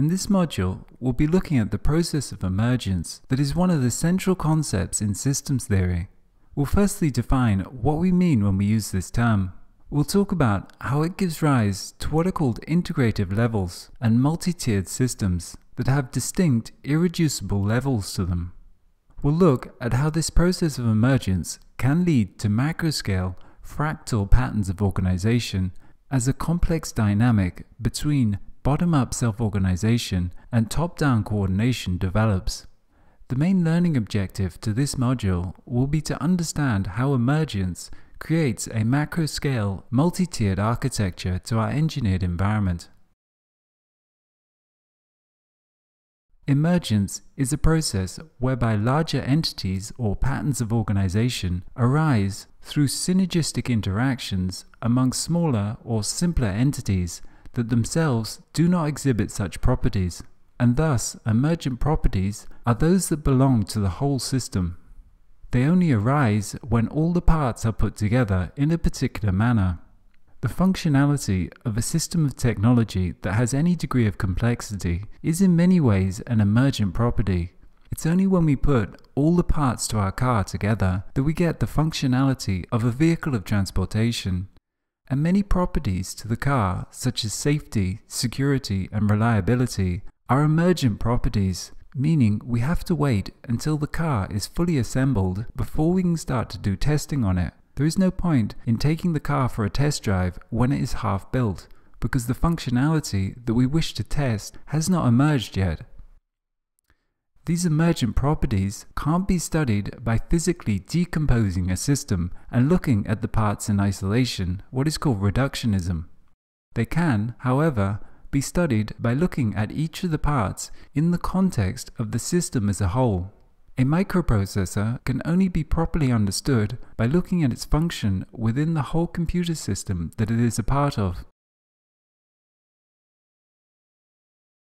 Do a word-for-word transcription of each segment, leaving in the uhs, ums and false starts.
In this module, we'll be looking at the process of emergence that is one of the central concepts in systems theory. We'll firstly define what we mean when we use this term. We'll talk about how it gives rise to what are called integrative levels and multi-tiered systems that have distinct, irreducible levels to them. We'll look at how this process of emergence can lead to macro-scale, fractal patterns of organization as a complex dynamic between bottom-up self-organization and top-down coordination develops. The main learning objective to this module will be to understand how emergence creates a macro-scale, multi-tiered architecture to our engineered environment. Emergence is a process whereby larger entities or patterns of organization arise through synergistic interactions among smaller or simpler entities that themselves do not exhibit such properties, and thus emergent properties are those that belong to the whole system. They only arise when all the parts are put together in a particular manner. The functionality of a system of technology that has any degree of complexity is in many ways an emergent property. It's only when we put all the parts to our car together that we get the functionality of a vehicle of transportation. And many properties to the car, such as safety, security, and reliability, are emergent properties, meaning we have to wait until the car is fully assembled before we can start to do testing on it. There is no point in taking the car for a test drive when it is half built, because the functionality that we wish to test has not emerged yet. These emergent properties can't be studied by physically decomposing a system and looking at the parts in isolation, what is called reductionism. They can, however, be studied by looking at each of the parts in the context of the system as a whole. A microprocessor can only be properly understood by looking at its function within the whole computer system that it is a part of.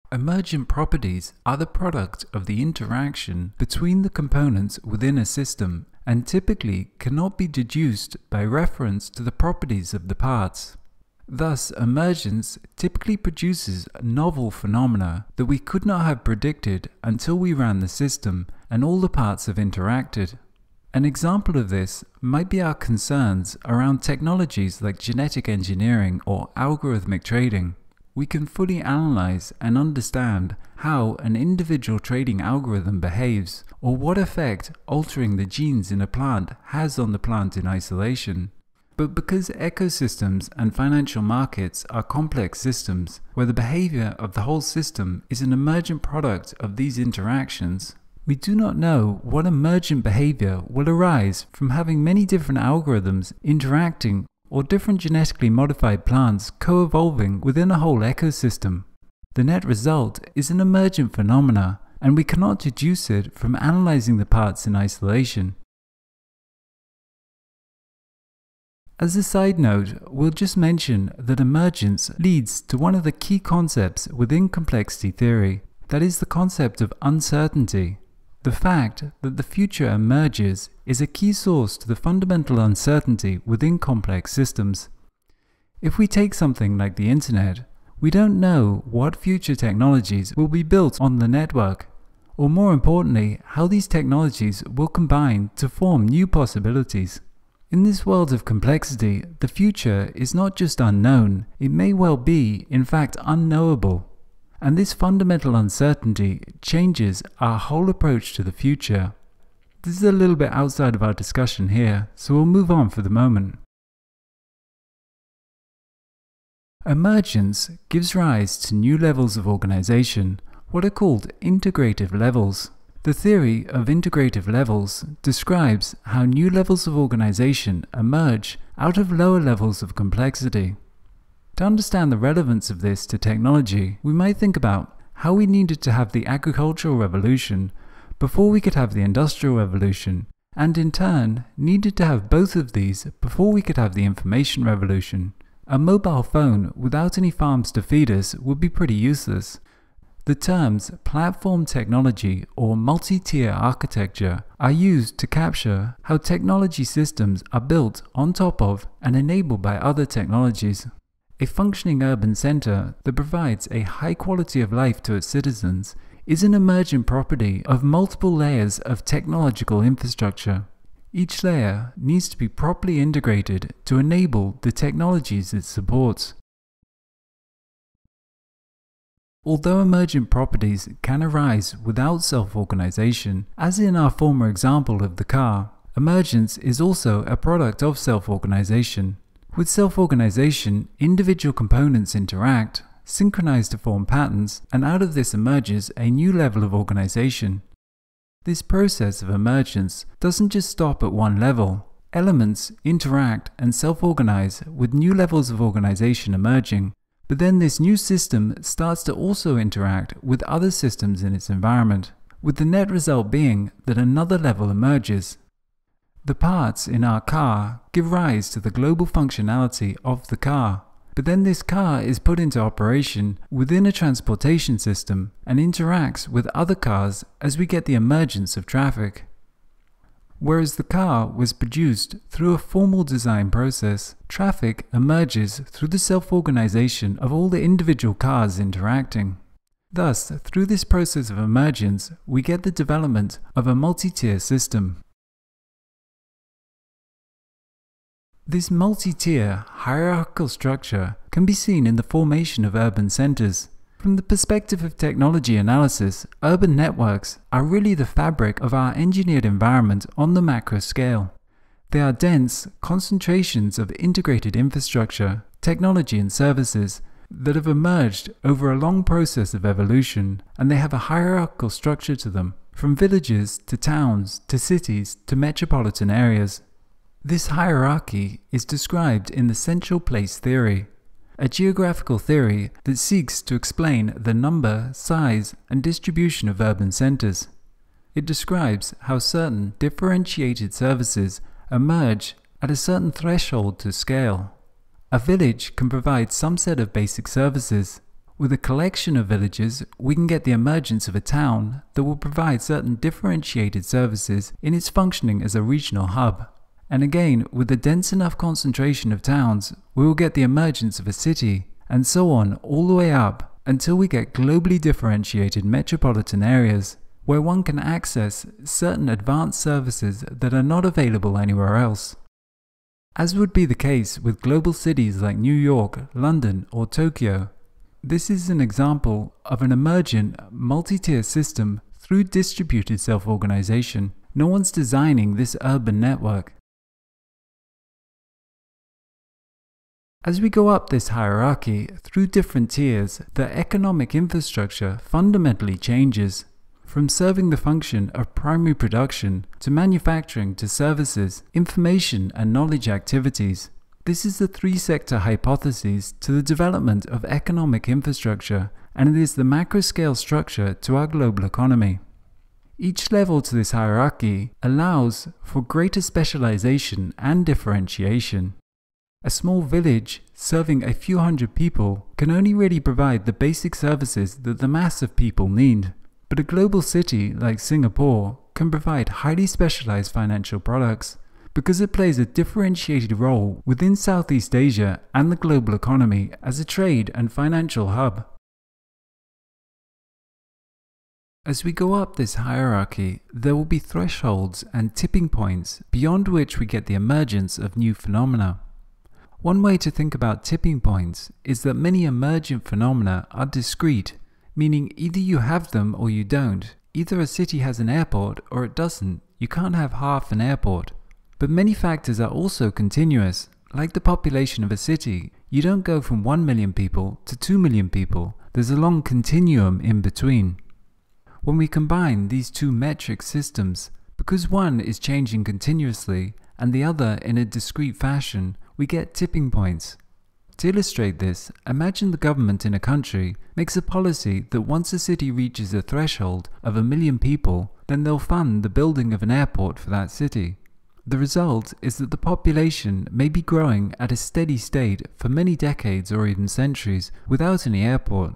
Emergent properties are the product of the interaction between the components within a system and typically cannot be deduced by reference to the properties of the parts. Thus, emergence typically produces novel phenomena that we could not have predicted until we ran the system and all the parts have interacted. An example of this might be our concerns around technologies like genetic engineering or algorithmic trading. We can fully analyze and understand how an individual trading algorithm behaves, or what effect altering the genes in a plant has on the plant in isolation. But because ecosystems and financial markets are complex systems, where the behavior of the whole system is an emergent product of these interactions, we do not know what emergent behavior will arise from having many different algorithms interacting or different genetically modified plants co-evolving within a whole ecosystem. The net result is an emergent phenomena, and we cannot deduce it from analyzing the parts in isolation. As a side note, we'll just mention that emergence leads to one of the key concepts within complexity theory, that is the concept of uncertainty. The fact that the future emerges is a key source to the fundamental uncertainty within complex systems. If we take something like the internet, we don't know what future technologies will be built on the network, or more importantly, how these technologies will combine to form new possibilities. In this world of complexity, the future is not just unknown, it may well be, in fact, unknowable. And this fundamental uncertainty changes our whole approach to the future. This is a little bit outside of our discussion here, so we'll move on for the moment. Emergence gives rise to new levels of organization, what are called integrative levels. The theory of integrative levels describes how new levels of organization emerge out of lower levels of complexity. To understand the relevance of this to technology, we might think about how we needed to have the agricultural revolution before we could have the industrial revolution, and in turn needed to have both of these before we could have the information revolution. A mobile phone without any farms to feed us would be pretty useless. The terms platform technology or multi-tier architecture are used to capture how technology systems are built on top of and enabled by other technologies. A functioning urban centre that provides a high quality of life to its citizens is an emergent property of multiple layers of technological infrastructure. Each layer needs to be properly integrated to enable the technologies it supports. Although emergent properties can arise without self-organization, as in our former example of the car, emergence is also a product of self-organization. With self-organization, individual components interact, synchronize to form patterns, and out of this emerges a new level of organization. This process of emergence doesn't just stop at one level. Elements interact and self-organize with new levels of organization emerging, but then this new system starts to also interact with other systems in its environment, with the net result being that another level emerges. The parts in our car give rise to the global functionality of the car, but then this car is put into operation within a transportation system and interacts with other cars as we get the emergence of traffic. Whereas the car was produced through a formal design process, traffic emerges through the self-organization of all the individual cars interacting. Thus, through this process of emergence, we get the development of a multi-tier system. This multi-tier hierarchical structure can be seen in the formation of urban centers. From the perspective of technology analysis, urban networks are really the fabric of our engineered environment on the macro scale. They are dense concentrations of integrated infrastructure, technology and services that have emerged over a long process of evolution, and they have a hierarchical structure to them, from villages to towns to cities to metropolitan areas. This hierarchy is described in the central place theory, a geographical theory that seeks to explain the number, size, and distribution of urban centers. It describes how certain differentiated services emerge at a certain threshold to scale. A village can provide some set of basic services. With a collection of villages, we can get the emergence of a town that will provide certain differentiated services in its functioning as a regional hub. And again, with a dense enough concentration of towns, we will get the emergence of a city, and so on all the way up until we get globally differentiated metropolitan areas where one can access certain advanced services that are not available anywhere else. As would be the case with global cities like New York, London, or Tokyo, this is an example of an emergent multi-tier system through distributed self-organization. No one's designing this urban network. As we go up this hierarchy through different tiers, the economic infrastructure fundamentally changes. From serving the function of primary production to manufacturing to services, information and knowledge activities. This is the three-sector hypothesis to the development of economic infrastructure, and it is the macro-scale structure to our global economy. Each level to this hierarchy allows for greater specialization and differentiation. A small village serving a few hundred people can only really provide the basic services that the mass of people need. But a global city like Singapore can provide highly specialized financial products because it plays a differentiated role within Southeast Asia and the global economy as a trade and financial hub. As we go up this hierarchy, there will be thresholds and tipping points beyond which we get the emergence of new phenomena. One way to think about tipping points is that many emergent phenomena are discrete, meaning either you have them or you don't. Either a city has an airport or it doesn't. You can't have half an airport. But many factors are also continuous, like the population of a city. You don't go from one million people to two million people. There's a long continuum in between. When we combine these two metric systems, because one is changing continuously and the other in a discrete fashion, we get tipping points. To illustrate this, imagine the government in a country makes a policy that once a city reaches a threshold of a million people, then they'll fund the building of an airport for that city. The result is that the population may be growing at a steady state for many decades or even centuries without any airport.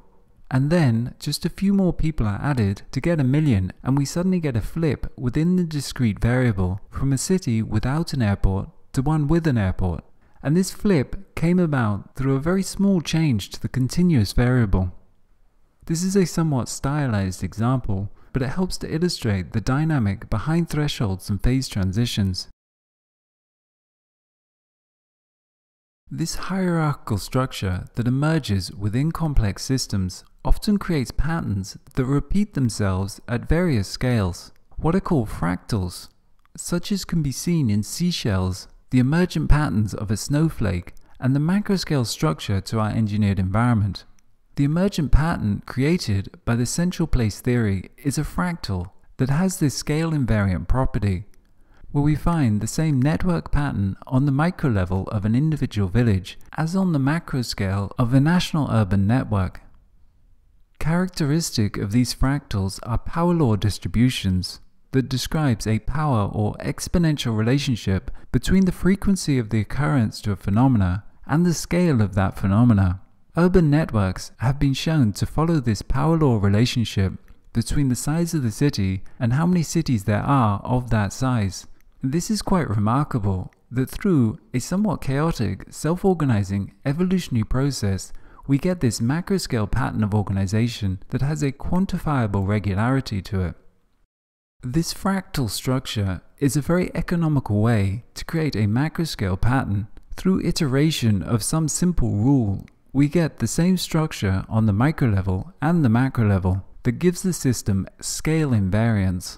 And then just a few more people are added to get a million, and we suddenly get a flip within the discrete variable from a city without an airport to one with an airport. and this flip came about through a very small change to the continuous variable. This is a somewhat stylized example, but it helps to illustrate the dynamic behind thresholds and phase transitions. This hierarchical structure that emerges within complex systems often creates patterns that repeat themselves at various scales, what are called fractals, such as can be seen in seashells, the emergent patterns of a snowflake, and the macroscale structure to our engineered environment. The emergent pattern created by the central place theory is a fractal that has this scale invariant property, where we find the same network pattern on the micro level of an individual village as on the macro scale of a national urban network. Characteristic of these fractals are power law distributions that describes a power or exponential relationship between the frequency of the occurrence to a phenomena and the scale of that phenomena. Urban networks have been shown to follow this power law relationship between the size of the city and how many cities there are of that size. This is quite remarkable, that through a somewhat chaotic, self-organizing, evolutionary process, we get this macroscale pattern of organization that has a quantifiable regularity to it. This fractal structure is a very economical way to create a macroscale pattern through iteration of some simple rule. We get the same structure on the micro level and the macro level that gives the system scale invariance.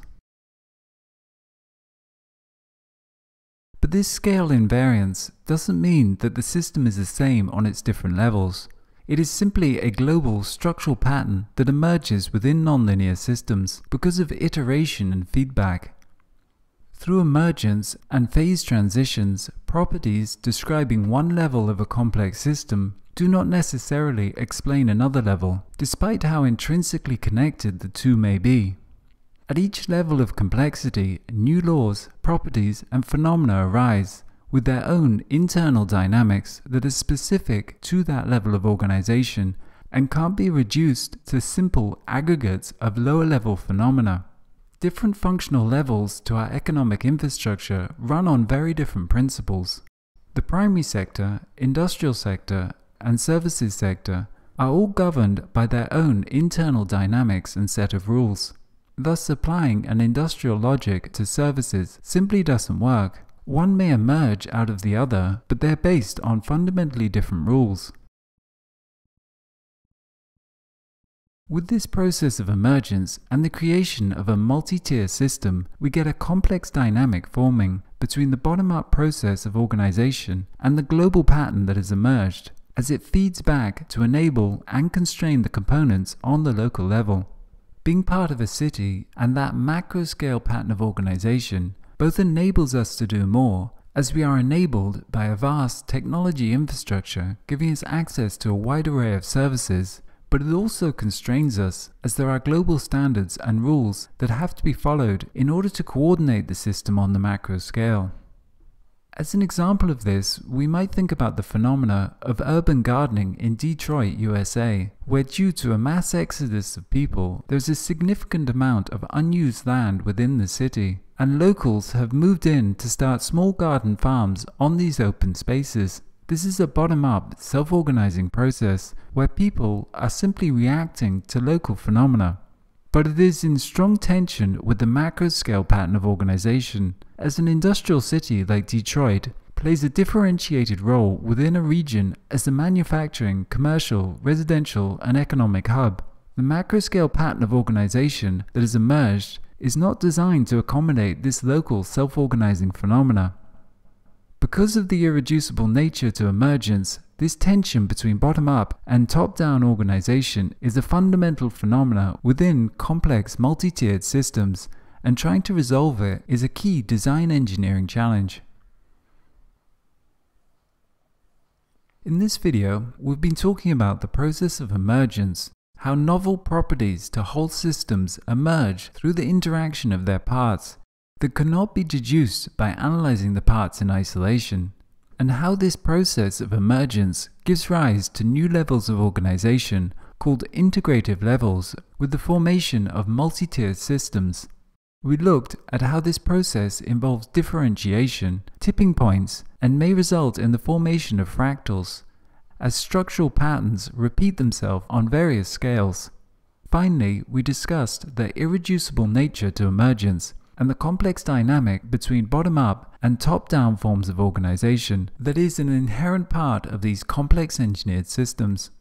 But this scale invariance doesn't mean that the system is the same on its different levels. It is simply a global structural pattern that emerges within nonlinear systems because of iteration and feedback. Through emergence and phase transitions, properties describing one level of a complex system do not necessarily explain another level, despite how intrinsically connected the two may be. At each level of complexity, new laws, properties, and phenomena arise with their own internal dynamics that are specific to that level of organization and can't be reduced to simple aggregates of lower-level phenomena. Different functional levels to our economic infrastructure run on very different principles. The primary sector, industrial sector, and services sector are all governed by their own internal dynamics and set of rules. Thus, applying an industrial logic to services simply doesn't work. One may emerge out of the other, but they're based on fundamentally different rules. With this process of emergence and the creation of a multi-tier system, we get a complex dynamic forming between the bottom-up process of organization and the global pattern that has emerged, as it feeds back to enable and constrain the components on the local level. Being part of a city and that macro-scale pattern of organization both enables us to do more, as we are enabled by a vast technology infrastructure giving us access to a wide array of services, but it also constrains us, as there are global standards and rules that have to be followed in order to coordinate the system on the macro scale. As an example of this, we might think about the phenomena of urban gardening in Detroit, U S A, where due to a mass exodus of people, there's a significant amount of unused land within the city, and locals have moved in to start small garden farms on these open spaces. This is a bottom-up, self-organizing process where people are simply reacting to local phenomena. But it is in strong tension with the macro-scale pattern of organization, as an industrial city like Detroit plays a differentiated role within a region as the manufacturing, commercial, residential, and economic hub. The macro-scale pattern of organization that has emerged is not designed to accommodate this local self-organizing phenomena. Because of the irreducible nature to emergence, this tension between bottom-up and top-down organization is a fundamental phenomena within complex multi-tiered systems, and trying to resolve it is a key design engineering challenge. In this video, we've been talking about the process of emergence, how novel properties to whole systems emerge through the interaction of their parts that cannot be deduced by analyzing the parts in isolation, and how this process of emergence gives rise to new levels of organization called integrative levels with the formation of multi-tiered systems. We looked at how this process involves differentiation, tipping points, and may result in the formation of fractals, as structural patterns repeat themselves on various scales. Finally, we discussed the irreducible nature to emergence and the complex dynamic between bottom-up and top-down forms of organization that is an inherent part of these complex engineered systems.